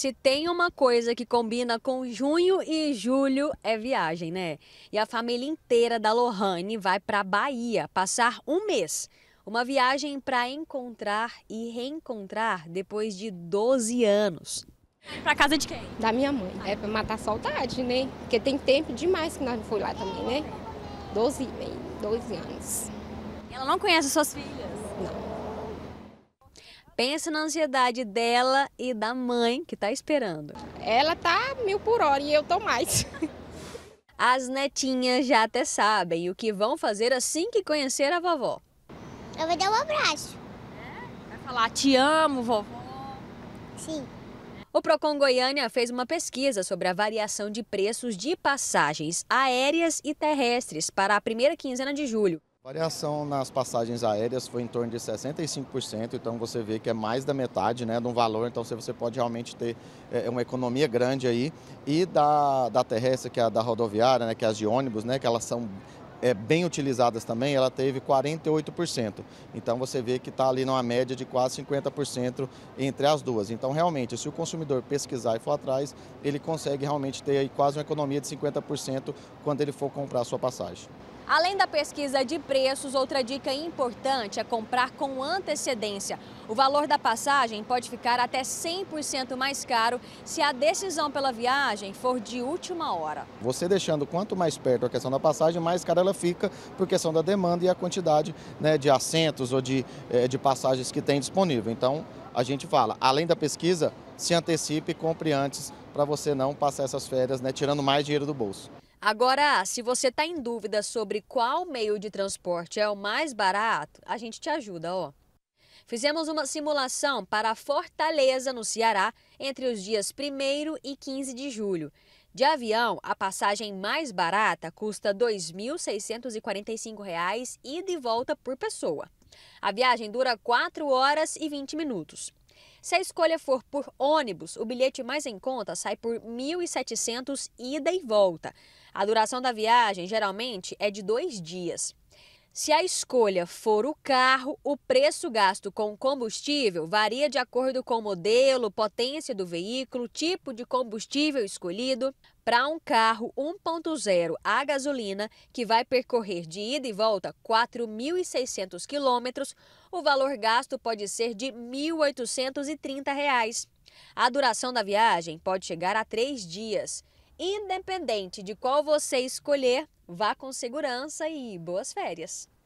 Se tem uma coisa que combina com junho e julho, é viagem, né? E a família inteira da Lohane vai para a Bahia passar um mês. Uma viagem para encontrar e reencontrar depois de 12 anos. Para casa de quem? Da minha mãe. É para matar a saudade, né? Porque tem tempo demais que nós não fomos lá também, né? 12 anos. Ela não conhece suas filhas? Não. Pensa na ansiedade dela e da mãe que está esperando. Ela tá 1000 por hora e eu tô mais. As netinhas já até sabem o que vão fazer assim que conhecer a vovó. Eu vou dar um abraço. É? Vai falar, te amo, vovó. Sim. O PROCON Goiânia fez uma pesquisa sobre a variação de preços de passagens aéreas e terrestres para a primeira quinzena de julho. A variação nas passagens aéreas foi em torno de 65%, então você vê que é mais da metade, né, de um valor, então você pode realmente ter uma economia grande aí. E da terrestre, que é a da rodoviária, né, que é as de ônibus, né, que elas são bem utilizadas também, ela teve 48%. Então você vê que está ali numa média de quase 50% entre as duas. Então realmente, se o consumidor pesquisar e for atrás, ele consegue realmente ter aí quase uma economia de 50% quando ele for comprar a sua passagem. Além da pesquisa de preços, outra dica importante é comprar com antecedência. O valor da passagem pode ficar até 100% mais caro se a decisão pela viagem for de última hora. Você deixando quanto mais perto a questão da passagem, mais cara ela fica por questão da demanda e a quantidade, né, de assentos ou de passagens que tem disponível. Então, a gente fala, além da pesquisa, se antecipe e compre antes para você não passar essas férias, né, tirando mais dinheiro do bolso. Agora, se você está em dúvida sobre qual meio de transporte é o mais barato, a gente te ajuda, ó. Fizemos uma simulação para Fortaleza, no Ceará, entre os dias 1º e 15 de julho. De avião, a passagem mais barata custa R$ 2.645 ida e volta por pessoa. A viagem dura 4 horas e 20 minutos. Se a escolha for por ônibus, o bilhete mais em conta sai por R$ 1.700 ida e volta. A duração da viagem geralmente é de 2 dias. Se a escolha for o carro, o preço gasto com combustível varia de acordo com o modelo, potência do veículo, tipo de combustível escolhido. Para um carro 1.0 a gasolina, que vai percorrer de ida e volta 4.600 quilômetros, o valor gasto pode ser de R$ 1.830. A duração da viagem pode chegar a 3 dias. Independente de qual você escolher, vá com segurança e boas férias.